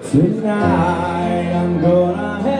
Tonight I'm gonna